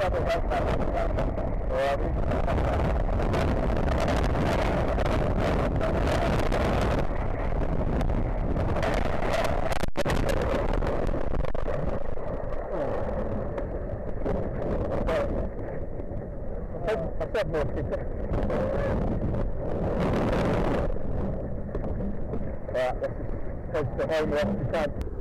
Right, this is the home left.